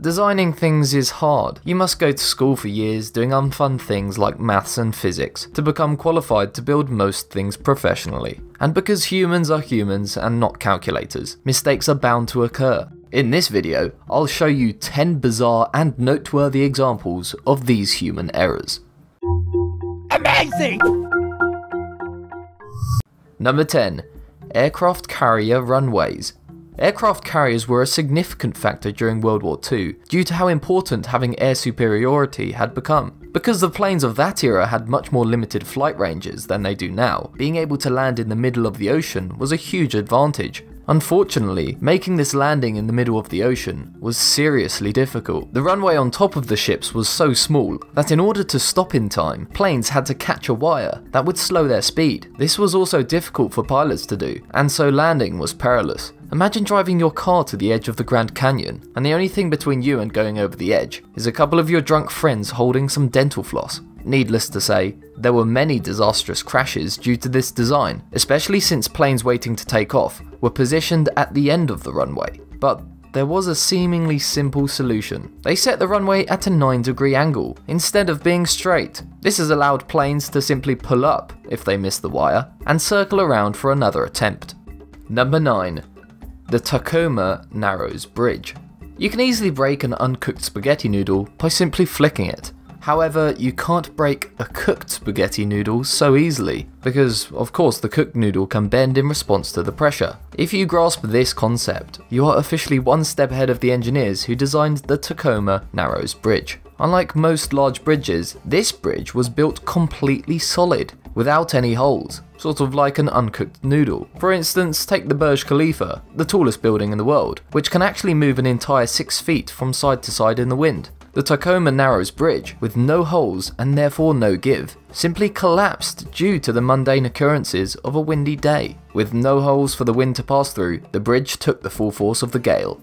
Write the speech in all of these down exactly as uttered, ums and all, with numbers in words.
Designing things is hard. You must go to school for years doing unfun things like maths and physics to become qualified to build most things professionally. And because humans are humans and not calculators, mistakes are bound to occur. In this video, I'll show you ten bizarre and noteworthy examples of these human errors. Amazing! Number ten. Aircraft carrier runways. Aircraft carriers were a significant factor during World War Two due to how important having air superiority had become. Because the planes of that era had much more limited flight ranges than they do now, being able to land in the middle of the ocean was a huge advantage. Unfortunately, making this landing in the middle of the ocean was seriously difficult. The runway on top of the ships was so small that in order to stop in time, planes had to catch a wire that would slow their speed. This was also difficult for pilots to do, and so landing was perilous. Imagine driving your car to the edge of the Grand Canyon, and the only thing between you and going over the edge is a couple of your drunk friends holding some dental floss. Needless to say, there were many disastrous crashes due to this design, especially since planes waiting to take off were positioned at the end of the runway. But there was a seemingly simple solution. They set the runway at a nine degree angle instead of being straight. This has allowed planes to simply pull up if they miss the wire and circle around for another attempt. Number nine. The Tacoma Narrows Bridge. You can easily break an uncooked spaghetti noodle by simply flicking it. However, you can't break a cooked spaghetti noodle so easily, because of course the cooked noodle can bend in response to the pressure. If you grasp this concept, you are officially one step ahead of the engineers who designed the Tacoma Narrows Bridge. Unlike most large bridges, this bridge was built completely solid, without any holes, sort of like an uncooked noodle. For instance, take the Burj Khalifa, the tallest building in the world, which can actually move an entire six feet from side to side in the wind. The Tacoma Narrows Bridge, with no holes and therefore no give, simply collapsed due to the mundane occurrences of a windy day. With no holes for the wind to pass through, the bridge took the full force of the gale.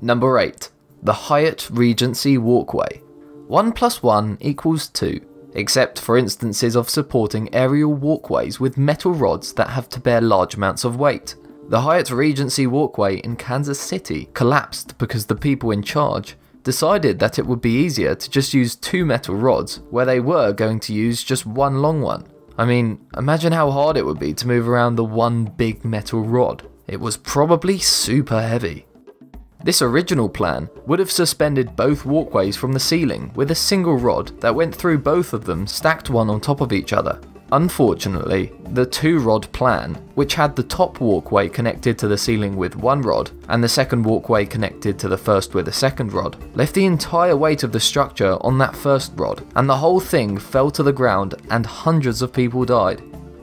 Number eight. The Hyatt Regency Walkway. one plus one equals two, except for instances of supporting aerial walkways with metal rods that have to bear large amounts of weight. The Hyatt Regency Walkway in Kansas City collapsed because the people in charge decided that it would be easier to just use two metal rods where they were going to use just one long one. I mean, imagine how hard it would be to move around the one big metal rod. It was probably super heavy. This original plan would have suspended both walkways from the ceiling with a single rod that went through both of them, stacked one on top of each other. Unfortunately, the two-rod plan, which had the top walkway connected to the ceiling with one rod, and the second walkway connected to the first with a second rod, left the entire weight of the structure on that first rod, and the whole thing fell to the ground and hundreds of people died.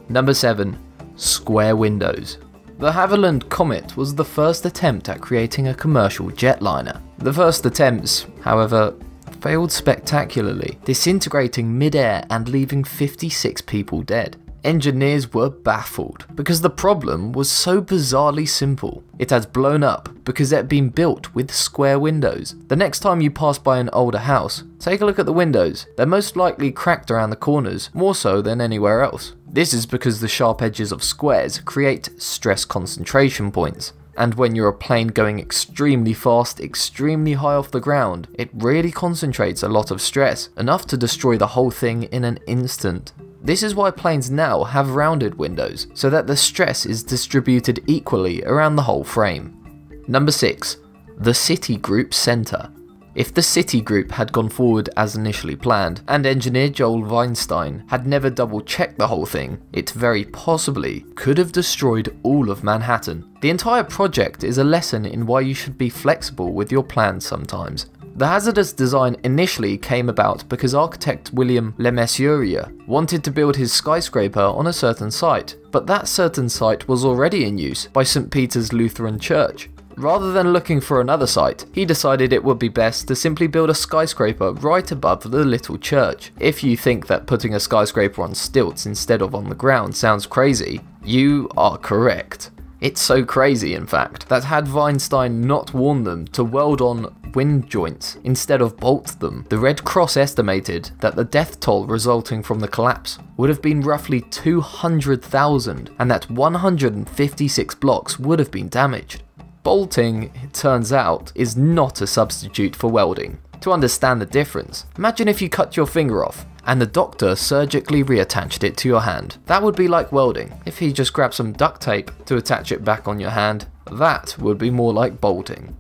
Number seven. Square windows. De Havilland Comet was the first attempt at creating a commercial jetliner. The first attempts, however, failed spectacularly, disintegrating mid-air and leaving fifty-six people dead. Engineers were baffled because the problem was so bizarrely simple. It had blown up because it had been built with square windows. The next time you pass by an older house, take a look at the windows. They're most likely cracked around the corners, more so than anywhere else. This is because the sharp edges of squares create stress concentration points. And when you're a plane going extremely fast, extremely high off the ground, it really concentrates a lot of stress, enough to destroy the whole thing in an instant. This is why planes now have rounded windows, so that the stress is distributed equally around the whole frame. Number six. The Citigroup Center. If the Citigroup had gone forward as initially planned, and engineer Joel Weinstein had never double-checked the whole thing, it very possibly could have destroyed all of Manhattan. The entire project is a lesson in why you should be flexible with your plans sometimes. The hazardous design initially came about because architect William Lemessurier wanted to build his skyscraper on a certain site, but that certain site was already in use by Saint Peter's Lutheran Church. Rather than looking for another site, he decided it would be best to simply build a skyscraper right above the little church. If you think that putting a skyscraper on stilts instead of on the ground sounds crazy, you are correct. It's so crazy, in fact, that had Weinstein not warned them to weld on wind joints instead of bolt them, the Red Cross estimated that the death toll resulting from the collapse would have been roughly two hundred thousand and that one hundred fifty-six blocks would have been damaged. Bolting, it turns out, is not a substitute for welding. To understand the difference, imagine if you cut your finger off and the doctor surgically reattached it to your hand. That would be like welding. If he just grabbed some duct tape to attach it back on your hand, that would be more like bolting.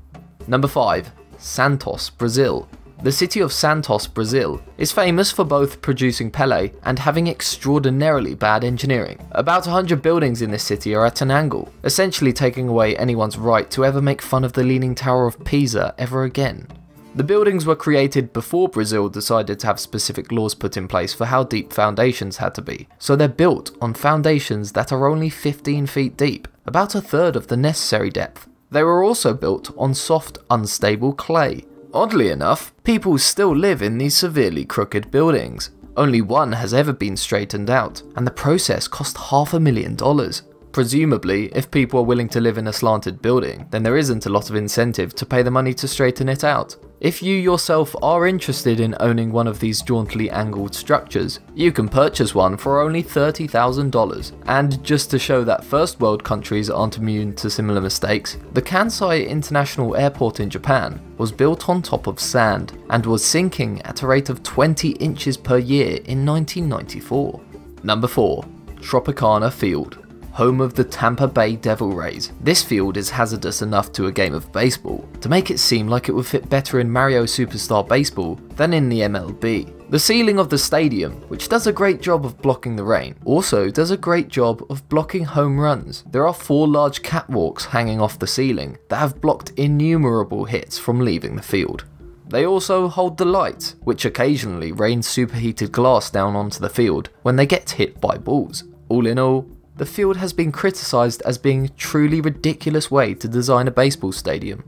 Number five. Santos, Brazil. The city of Santos, Brazil is famous for both producing Pele and having extraordinarily bad engineering. About one hundred buildings in this city are at an angle, essentially taking away anyone's right to ever make fun of the Leaning Tower of Pisa ever again. The buildings were created before Brazil decided to have specific laws put in place for how deep foundations had to be, so they're built on foundations that are only fifteen feet deep, about a third of the necessary depth. They were also built on soft, unstable clay. Oddly enough, people still live in these severely crooked buildings. Only one has ever been straightened out, and the process cost half a million dollars. Presumably, if people are willing to live in a slanted building, then there isn't a lot of incentive to pay the money to straighten it out. If you yourself are interested in owning one of these jauntily angled structures, you can purchase one for only thirty thousand dollars. And just to show that first world countries aren't immune to similar mistakes, the Kansai International Airport in Japan was built on top of sand and was sinking at a rate of twenty inches per year in nineteen ninety-four. Number four. Tropicana Field. Home of the Tampa Bay Devil Rays. This field is hazardous enough to a game of baseball to make it seem like it would fit better in Mario Superstar Baseball than in the M L B. The ceiling of the stadium, which does a great job of blocking the rain, also does a great job of blocking home runs. There are four large catwalks hanging off the ceiling that have blocked innumerable hits from leaving the field. They also hold the lights, which occasionally rain superheated glass down onto the field when they get hit by balls. All in all, the field has been criticised as being a truly ridiculous way to design a baseball stadium.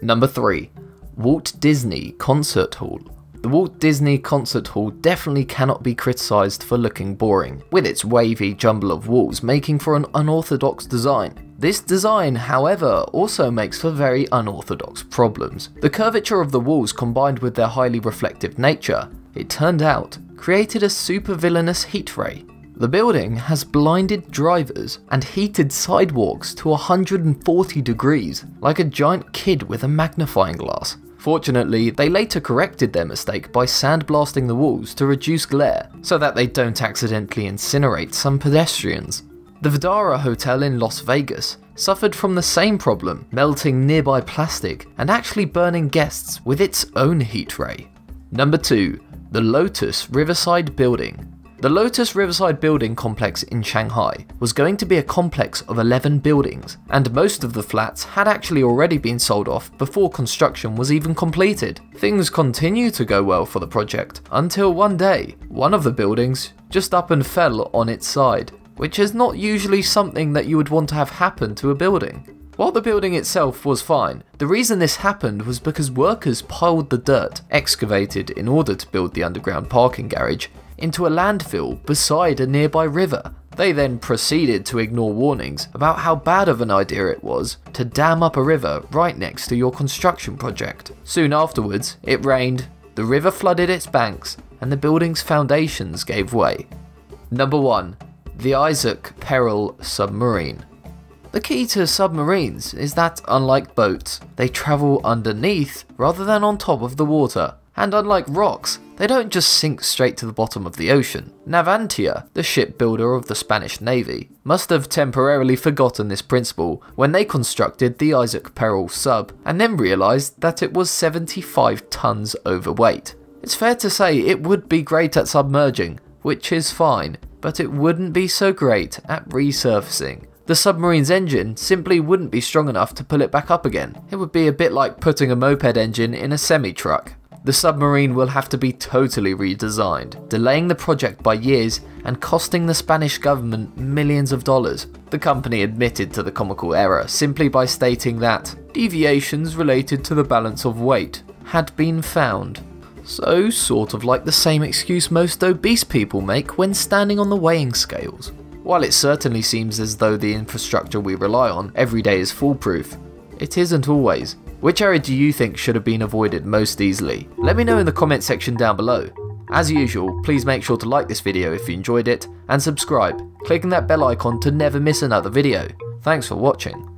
Number three. Walt Disney Concert Hall. The Walt Disney Concert Hall definitely cannot be criticised for looking boring, with its wavy jumble of walls making for an unorthodox design. This design, however, also makes for very unorthodox problems. The curvature of the walls combined with their highly reflective nature, it turned out, created a supervillainous heat ray. The building has blinded drivers and heated sidewalks to one hundred forty degrees, like a giant kid with a magnifying glass. Fortunately, they later corrected their mistake by sandblasting the walls to reduce glare, so that they don't accidentally incinerate some pedestrians. The Vdara Hotel in Las Vegas suffered from the same problem, melting nearby plastic and actually burning guests with its own heat ray. Number two. The Lotus Riverside Building. The Lotus Riverside Building complex in Shanghai was going to be a complex of eleven buildings, and most of the flats had actually already been sold off before construction was even completed. Things continue to go well for the project, until one day, one of the buildings just up and fell on its side, which is not usually something that you would want to have happen to a building. While the building itself was fine, the reason this happened was because workers piled the dirt, excavated in order to build the underground parking garage, into a landfill beside a nearby river. They then proceeded to ignore warnings about how bad of an idea it was to dam up a river right next to your construction project. Soon afterwards, it rained, the river flooded its banks, and the building's foundations gave way. Number one. The Isaac Peral Submarine. The key to submarines is that, unlike boats, they travel underneath rather than on top of the water. And unlike rocks, they don't just sink straight to the bottom of the ocean. Navantia, the shipbuilder of the Spanish Navy, must have temporarily forgotten this principle when they constructed the Isaac Peral sub, and then realised that it was seventy-five tonnes overweight. It's fair to say it would be great at submerging, which is fine, but it wouldn't be so great at resurfacing. The submarine's engine simply wouldn't be strong enough to pull it back up again. It would be a bit like putting a moped engine in a semi-truck. The submarine will have to be totally redesigned, delaying the project by years and costing the Spanish government millions of dollars. The company admitted to the comical error simply by stating that deviations related to the balance of weight had been found. So sort of like the same excuse most obese people make when standing on the weighing scales. While it certainly seems as though the infrastructure we rely on every day is foolproof, it isn't always. Which area do you think should have been avoided most easily? Let me know in the comment section down below. As usual, please make sure to like this video if you enjoyed it, and subscribe, clicking that bell icon to never miss another video. Thanks for watching.